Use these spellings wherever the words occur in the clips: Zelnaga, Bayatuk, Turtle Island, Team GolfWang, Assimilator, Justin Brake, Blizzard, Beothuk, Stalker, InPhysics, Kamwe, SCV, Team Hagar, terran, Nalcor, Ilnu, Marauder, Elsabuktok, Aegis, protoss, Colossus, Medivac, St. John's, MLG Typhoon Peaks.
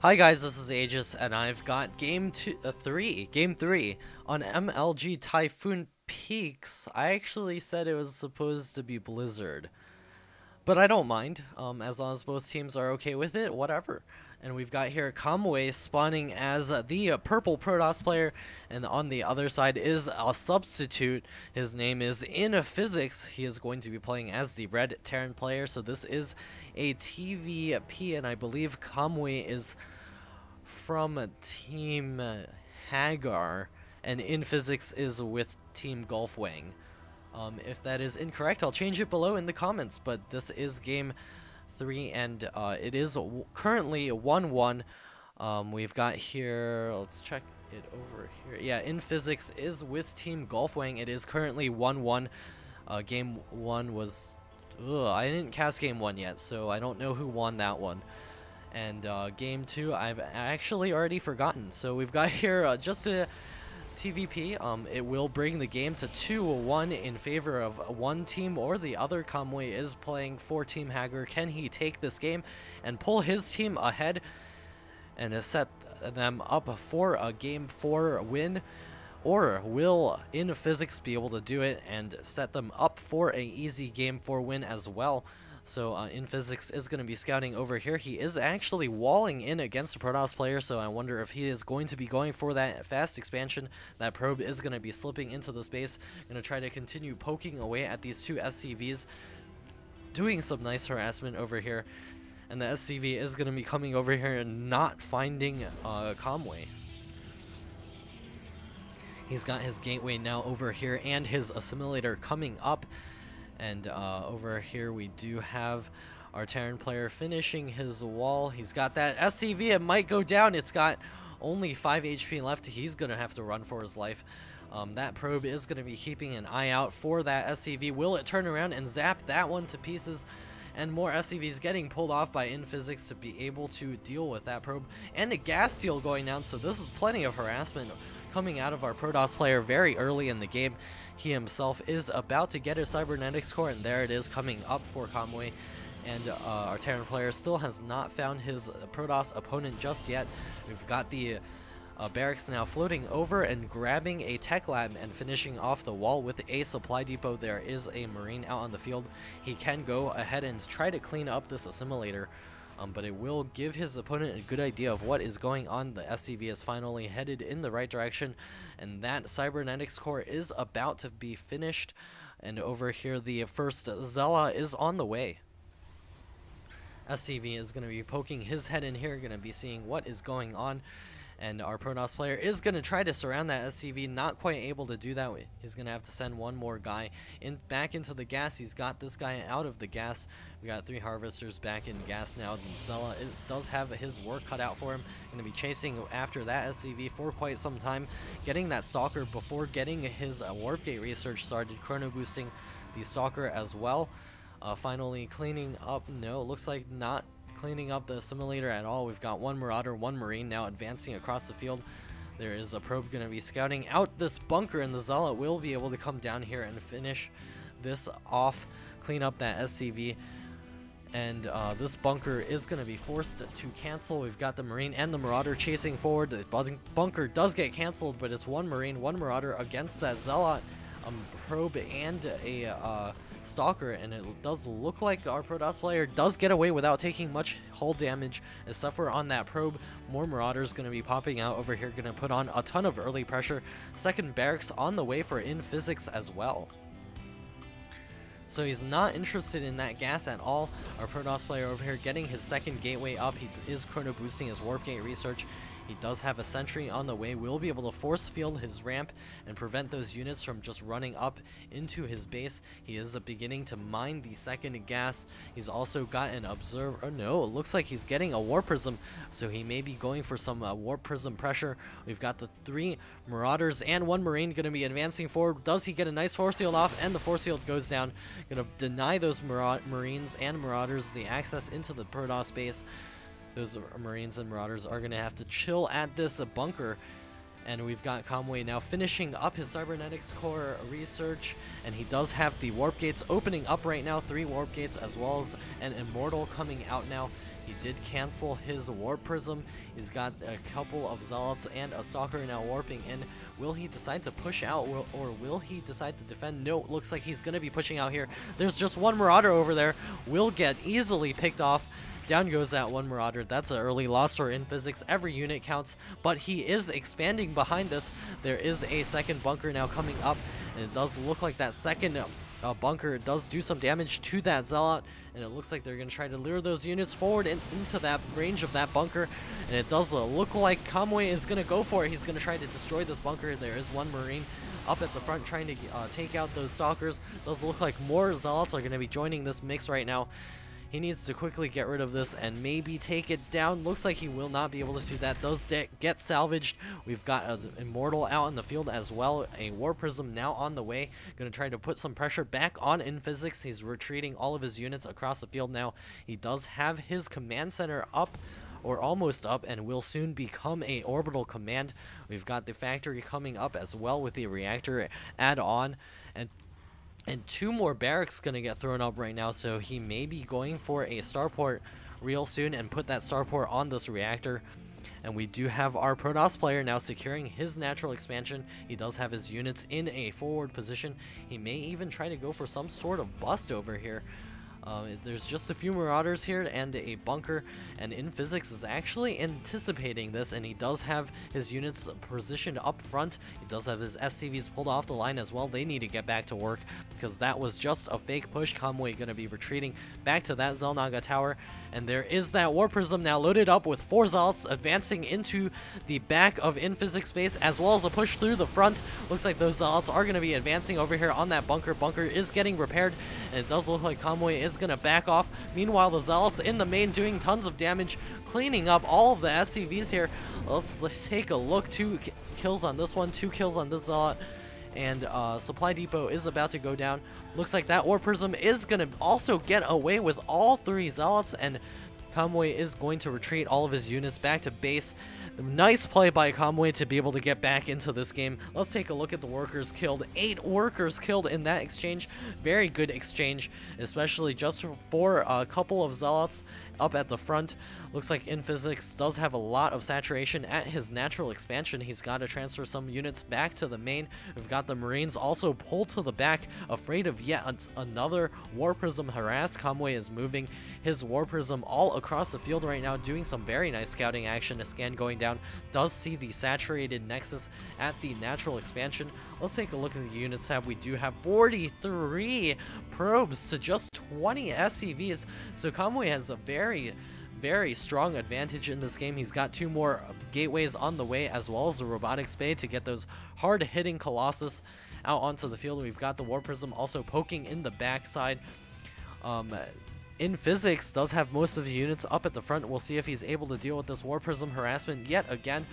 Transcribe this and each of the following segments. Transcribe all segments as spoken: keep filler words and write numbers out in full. Hi guys, this is Aegis, and I've got game two, uh, three, game three on M L G Typhoon Peaks. I actually said it was supposed to be Blizzard, but I don't mind, um, as long as both teams are okay with it, whatever. And we've got here Kamwe spawning as the uh, purple Protoss player, and on the other side is a substitute. His name is InPhysics. He is going to be playing as the red Terran player, so this is a T V P, and I believe Kamwe is from Team Hagar, and InPhysics is with Team GolfWang. Um, if that is incorrect, I'll change it below in the comments, but this is game three, and uh, it is w currently one one. Um, we've got here, let's check it over here. Yeah, InPhysics is with Team GolfWang. It is currently one one. Uh, game one was, ugh, I didn't cast game one yet, so I don't know who won that one. And uh, game two, I've actually already forgotten. So we've got here uh, just a T V P. Um, it will bring the game to two one in favor of one team or the other. Kamwe is playing for Team Hagar. Can he take this game and pull his team ahead and uh, set them up for a game four win? Or will InPhysics be able to do it and set them up for an easy game four win as well? So uh, InPhysics is going to be scouting over here. He is actually walling in against a Protoss player, so I wonder if he is going to be going for that fast expansion. That probe is going to be slipping into the space. Going to try to continue poking away at these two S C Vs, doing some nice harassment over here. And the S C V is going to be coming over here and not finding uh, Kamwe. He's got his gateway now over here and his assimilator coming up. And uh, over here we do have our Terran player finishing his wall. He's got that S C V. It might go down. It's got only five H P left. He's going to have to run for his life. Um, that probe is going to be keeping an eye out for that S C V. Will it turn around and zap that one to pieces? And more S C Vs getting pulled off by InPhysics to be able to deal with that probe. And a gas deal going down, so this is plenty of harassment coming out of our Protoss player very early in the game. He himself is about to get his cybernetics core, and there it is coming up for Kamwe. And uh, our Terran player still has not found his Protoss opponent just yet. We've got the uh, barracks now floating over and grabbing a tech lab and finishing off the wall with a supply depot. There is a Marine out on the field. He can go ahead and try to clean up this assimilator. Um, but it will give his opponent a good idea of what is going on. The S C V is finally headed in the right direction, and that cybernetics core is about to be finished. And over here, the first Zella is on the way. S C V is going to be poking his head in here, going to be seeing what is going on. And our Protoss player is going to try to surround that S C V, not quite able to do that. He's going to have to send one more guy in back into the gas. He's got this guy out of the gas. We got three harvesters back in gas now. The Zella is, does have his work cut out for him. Going to be chasing after that S C V for quite some time, getting that Stalker before getting his uh, Warp Gate research started, chrono boosting the Stalker as well. Uh, finally cleaning up, no, looks like not cleaning up the simulator at all. We've got one Marauder, one Marine now advancing across the field. There is a probe going to be scouting out this bunker, and the Zella will be able to come down here and finish this off, clean up that S C V. And uh, this bunker is going to be forced to cancel. We've got the Marine and the Marauder chasing forward. The bun bunker does get canceled, but it's one Marine, one Marauder against that Zella, um, probe, and a uh, Stalker, and it does look like our Protoss player does get away without taking much hull damage, except for on that probe. More Marauders going to be popping out over here, going to put on a ton of early pressure. Second barracks on the way for InPhysics as well. So he's not interested in that gas at all. Our Protoss player over here getting his second gateway up. He is chrono boosting his Warp Gate research. He does have a sentry on the way, will be able to force field his ramp and prevent those units from just running up into his base. He is beginning to mine the second gas. He's also got an observer. Oh no, it looks like he's getting a warp prism, so he may be going for some uh, warp prism pressure. We've got the three Marauders and one Marine going to be advancing forward. Does he get a nice force field off? And the force field goes down. Going to deny those Mara Marines and Marauders the access into the Protoss base. Those Marines and Marauders are going to have to chill at this uh, bunker. And we've got Kamwe now finishing up his cybernetics core research. And he does have the warp gates opening up right now. Three warp gates, as well as an immortal coming out now. He did cancel his Warp Prism. He's got a couple of Zealots and a Stalker now warping in. Will he decide to push out, or, or will he decide to defend? No, it looks like he's going to be pushing out here. There's just one Marauder over there. Will get easily picked off. Down goes that one Marauder. That's an early loss for InPhysics. Every unit counts, but he is expanding behind us. There is a second bunker now coming up, and it does look like that second uh, bunker does do some damage to that Zealot, and it looks like they're going to try to lure those units forward and into that range of that bunker, and it does look like Kamwe is going to go for it. He's going to try to destroy this bunker. There is one Marine up at the front trying to uh, take out those Stalkers. It does look like more Zealots are going to be joining this mix right now. He needs to quickly get rid of this and maybe take it down. Looks like he will not be able to do that. Does get salvaged. We've got an Immortal out in the field as well. A War Prism now on the way. Going to try to put some pressure back on InPhysics. He's retreating all of his units across the field now. He does have his command center up, or almost up, and will soon become a orbital command. We've got the factory coming up as well with the reactor add-on. And And two more barracks gonna get thrown up right now, so he may be going for a starport real soon and put that starport on this reactor. And we do have our Protoss player now securing his natural expansion. He does have his units in a forward position. He may even try to go for some sort of bust over here. Uh, there's just a few Marauders here and a bunker, and InPhysics is actually anticipating this, and he does have his units positioned up front. He does have his S C Vs pulled off the line as well. They need to get back to work because that was just a fake push. Kamwe going to be retreating back to that Zelnaga tower, and there is that War Prism now loaded up with four Zealots advancing into the back of InPhysics base, as well as a push through the front. Looks like those Zealots are going to be advancing over here on that bunker. Bunker is getting repaired, and it does look like Kamwe is is going to back off. Meanwhile, the Zealots in the main doing tons of damage, cleaning up all of the S C Vs here. Let's take a look. Two kills on this one, two kills on this Zealot, and uh, Supply Depot is about to go down. Looks like that War Prism is going to also get away with all three Zealots, and Kamwe is going to retreat all of his units back to base. Nice play by Kamwe to be able to get back into this game. Let's take a look at the workers killed. Eight workers killed in that exchange. Very good exchange, especially just for a couple of Zealots up at the front. Looks like InPhysics does have a lot of saturation at his natural expansion. He's got to transfer some units back to the main. We've got the Marines also pulled to the back, afraid of yet another War Prism harass. Kamwe is moving his War Prism all across the field right now, doing some very nice scouting action. A scan going down does see the saturated Nexus at the natural expansion. Let's take a look at the units tab. We do have forty-three probes to just twenty S C Vs, so Kamwe has a very Very, very strong advantage in this game. He's got two more gateways on the way, as well as the robotics bay to get those hard-hitting Colossus out onto the field. We've got the War Prism also poking in the backside. Um, InPhysics does have most of the units up at the front. We'll see if he's able to deal with this War Prism harassment yet again.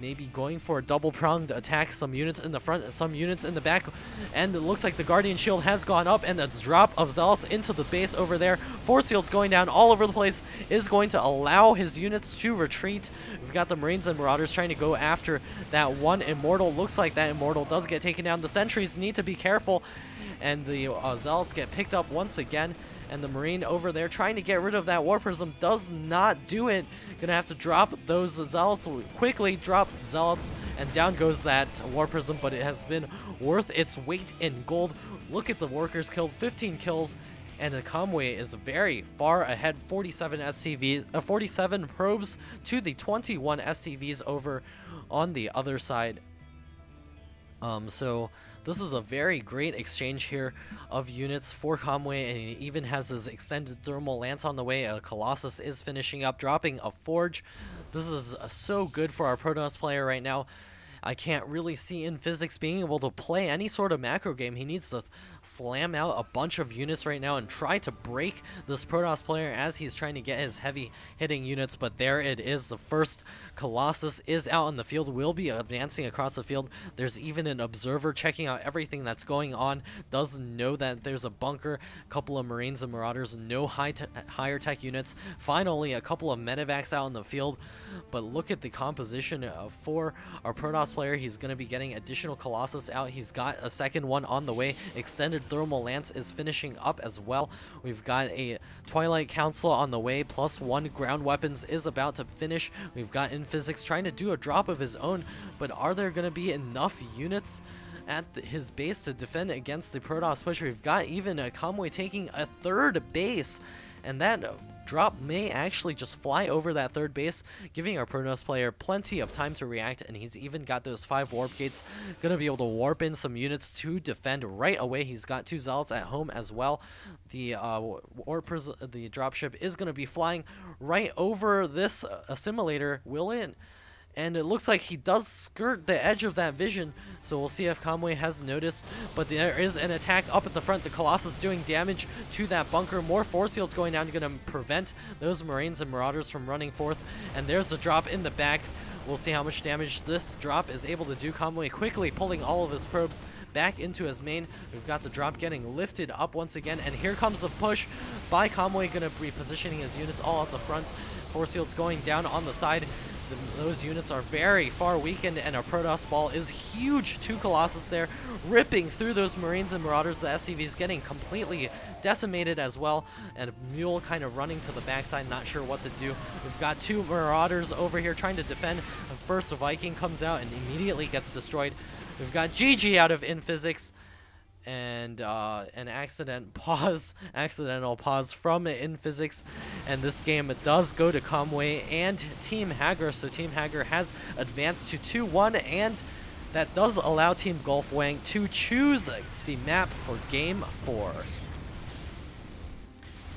Maybe going for a double-pronged attack. Some units in the front, some units in the back. And it looks like the Guardian Shield has gone up, and the drop of Zealots into the base over there. Force fields going down all over the place is going to allow his units to retreat. We've got the Marines and Marauders trying to go after that one Immortal. Looks like that Immortal does get taken down. The Sentries need to be careful, and the uh, Zealots get picked up once again. And the Marine over there trying to get rid of that War Prism does not do it. Gonna have to drop those Zealots quickly, drop Zealots, and down goes that War Prism, but it has been worth its weight in gold. Look at the workers killed, fifteen kills, and the Kamwe is very far ahead, forty-seven S C Vs, uh, forty-seven probes to the twenty-one S C Vs over on the other side. Um, so this is a very great exchange here of units for Kamwe, and he even has his extended thermal lance on the way. A Colossus is finishing up, dropping a Forge. This is uh, so good for our Protoss player right now. I can't really see InPhysics being able to play any sort of macro game. He needs to slam out a bunch of units right now and try to break this Protoss player as he's trying to get his heavy hitting units. But there it is. The first Colossus is out in the field, will be advancing across the field. There's even an observer checking out everything that's going on. Doesn't know that there's a bunker, a couple of Marines and Marauders, no high te higher tech units. Finally, a couple of Medivacs out in the field. But look at the composition uh, for our Protoss player. He's going to be getting additional Colossus out. He's got a second one on the way. Extended Thermal Lance is finishing up as well. We've got a Twilight Council on the way. Plus one ground weapons is about to finish. We've got InPhysics trying to do a drop of his own, but are there going to be enough units at the, his base to defend against the Protoss push? We've got even a Kamwe taking a third base, and that drop may actually just fly over that third base, giving our Protoss player plenty of time to react, and he's even got those five warp gates, gonna be able to warp in some units to defend right away. He's got two Zealots at home as well. The uh, warp the dropship is gonna be flying right over this assimilator. Will it? And it looks like he does skirt the edge of that vision, so we'll see if Kamwe has noticed. But there is an attack up at the front. The Colossus doing damage to that bunker. More force fields going down, going to prevent those Marines and Marauders from running forth. And there's the drop in the back. We'll see how much damage this drop is able to do. Kamwe quickly pulling all of his probes back into his main. We've got the drop getting lifted up once again, and here comes the push by Kamwe, going to be positioning his units all at the front. Force fields going down on the side. Those units are very far weakened, and a Protoss ball is huge. Two Colossus there, ripping through those Marines and Marauders. The S C V is getting completely decimated as well, and Mule kind of running to the backside, not sure what to do. We've got two Marauders over here trying to defend. The first Viking comes out and immediately gets destroyed. We've got G G out of InPhysics, and uh, an accident pause, accidental pause from InPhysics, and this game does go to Kamwe and Team Hagar. So Team Hagar has advanced to two one, and that does allow Team GolfWang to choose the map for Game four.